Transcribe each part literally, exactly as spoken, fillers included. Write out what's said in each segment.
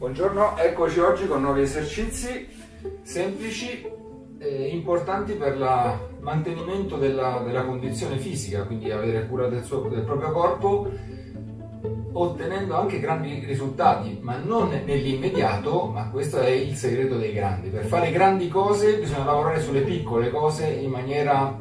Buongiorno, eccoci oggi con nuovi esercizi semplici e importanti per il mantenimento della, della condizione fisica, quindi avere cura del, suo, del proprio corpo, ottenendo anche grandi risultati, ma non nell'immediato, ma questo è il segreto dei grandi. Per fare grandi cose bisogna lavorare sulle piccole cose in maniera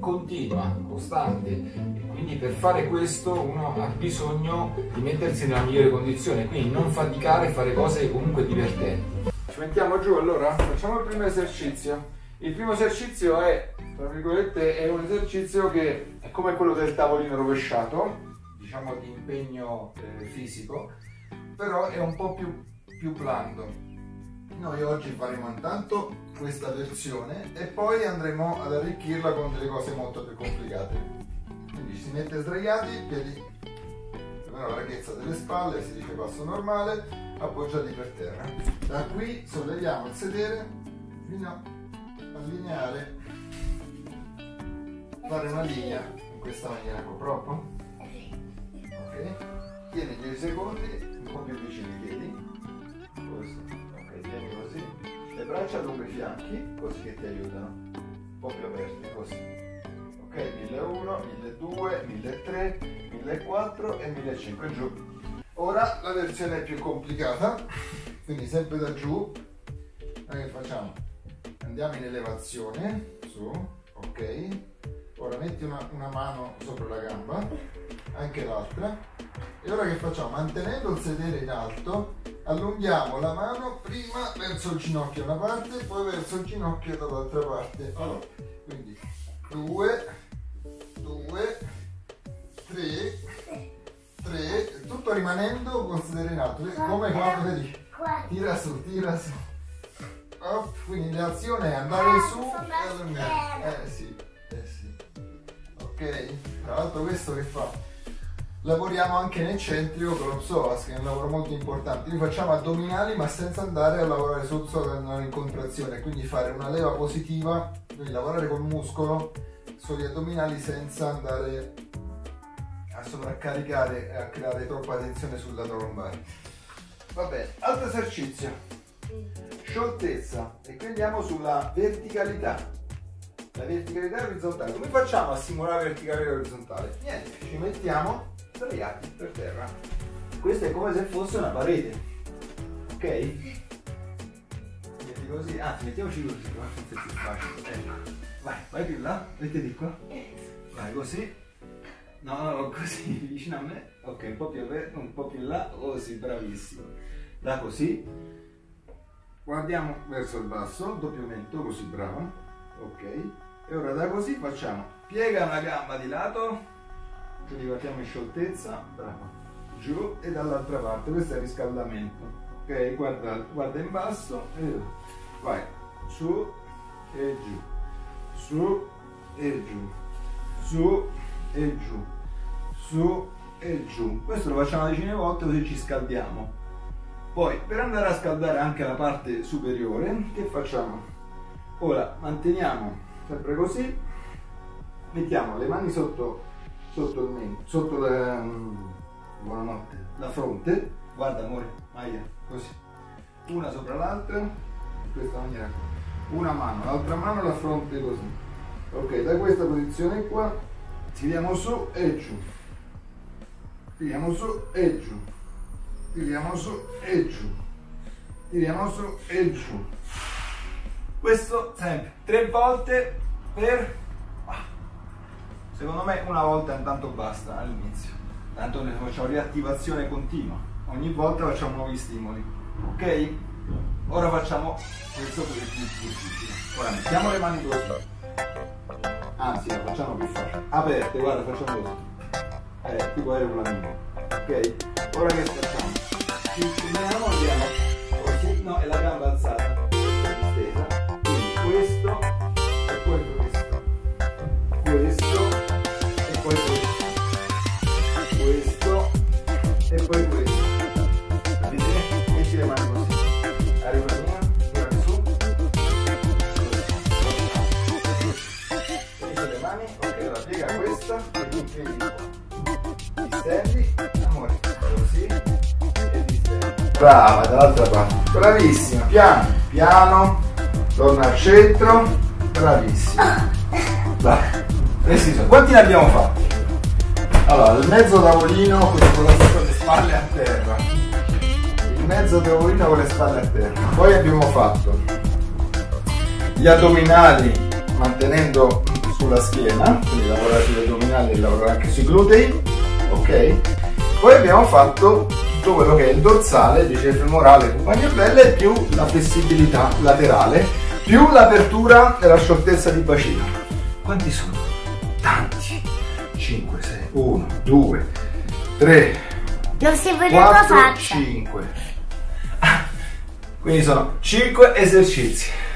continua, costante. Quindi per fare questo uno ha bisogno di mettersi nella migliore condizione, quindi non faticare e fare cose comunque divertenti. Ci mettiamo giù allora, facciamo il primo esercizio. Il primo esercizio è, tra virgolette, è un esercizio che è come quello del tavolino rovesciato, diciamo di impegno eh, fisico, però è un po' più, più blando. Noi oggi faremo intanto questa versione e poi andremo ad arricchirla con delle cose molto più complicate. Quindi ci si mette sdraiati, piedi per la larghezza delle spalle, si dice passo normale, appoggiati per terra. Da qui solleviamo il sedere fino a allineare, fare una linea in questa maniera, proprio. Ok? Tieni dieci secondi, un po' più vicini i piedi, così, ok, tieni così, le braccia lungo i fianchi, così che ti aiutano, un po' più aperte, così. Ok, mille uno, mille due, mille tre, mille quattro e mille cinque giù. Ora la versione più complicata, quindi sempre da giù. Allora che facciamo? Andiamo in elevazione, su, ok. Ora metti una, una mano sopra la gamba, anche l'altra. E ora che facciamo? Mantenendo il sedere in alto, allunghiamo la mano prima verso il ginocchio da una parte, poi verso il ginocchio dall'altra parte. Allora, quindi due, due, tre, tre, tutto rimanendo con sedere in alto, come quando vedi, tira su, tira su. Oh, quindi l'azione è andare su e allungare. Eh sì, eh sì. Ok, tra l'altro questo che fa? Lavoriamo anche nel centrico con lo psoas, che è un lavoro molto importante. Noi facciamo addominali ma senza andare a lavorare sul psoas, andare in contrazione, quindi fare una leva positiva, quindi lavorare col muscolo sugli addominali senza andare a sovraccaricare e a creare troppa tensione sul lato lombare. Va bene, altro esercizio, scioltezza, e qui andiamo sulla verticalità. La verticalità e orizzontale, come facciamo a simulare verticalità e orizzontale? Niente, ci mettiamo sdraiati per terra. Questo è come se fosse una parete, ok? Metti così, anzi, ah, mettiamoci così, è più facile. Eh, vai, vai più là, mettiti qua, vai così, no, no, così, vicino a me, ok, un po' più aperto, un po' più in là, così, bravissimo, da così, guardiamo verso il basso, doppio mento, così, bravo, ok, e ora da così facciamo, piega una gamba di lato, quindi partiamo in scioltezza, bravo, giù e dall'altra parte, questo è il riscaldamento, ok, guarda, guarda in basso e vai, su e giù, su e giù, su e giù, su e giù, questo lo facciamo decine volte così ci scaldiamo. Poi per andare a scaldare anche la parte superiore, che facciamo? Ora manteniamo sempre così, mettiamo le mani sotto sotto il mento, sotto la, um, buonanotte, la fronte, guarda amore, Maia, così, una sopra l'altra, in questa maniera, una mano, l'altra mano, la fronte così, ok, da questa posizione qua, tiriamo su e giù, tiriamo su e giù, tiriamo su e giù, tiriamo su e giù, questo sempre, tre volte per... Secondo me una volta intanto basta all'inizio, tanto noi facciamo riattivazione continua, ogni volta facciamo nuovi stimoli, ok? Ora facciamo questo perché è più difficile, ora mettiamo le mani così, anzi la facciamo più facile, aperte, guarda facciamo così, eh, tipo aeroplanino, ok? Ora che facciamo? Ci spendiamo, andiamo così, no, e la gamba alzata, distesa, quindi questo e poi questo, questo, poi questo, questo e poi questo. Capite? Metti le mani così. Arriva una, tira su. Metti le mani, ok, ora piega questa e piega qua. Distendi, amore, così e distendi. brava, dall'altra parte, bravissima, piano, piano, torna al centro, bravissima. Quanti ne abbiamo fatti? Allora, il mezzo tavolino con le spalle a terra, il mezzo tavolino con le spalle a terra, poi abbiamo fatto gli addominali mantenendo sulla schiena, quindi lavorare sugli addominali e lavorare anche sui glutei, ok? Poi abbiamo fatto tutto quello che è il dorsale, invece femorale e compagnia bella, più la flessibilità laterale, più l'apertura e la scioltezza di bacino. Quanti sono? Tanti! cinque, sei, uno, due, tre, quattro, cinque. Quindi sono cinque esercizi.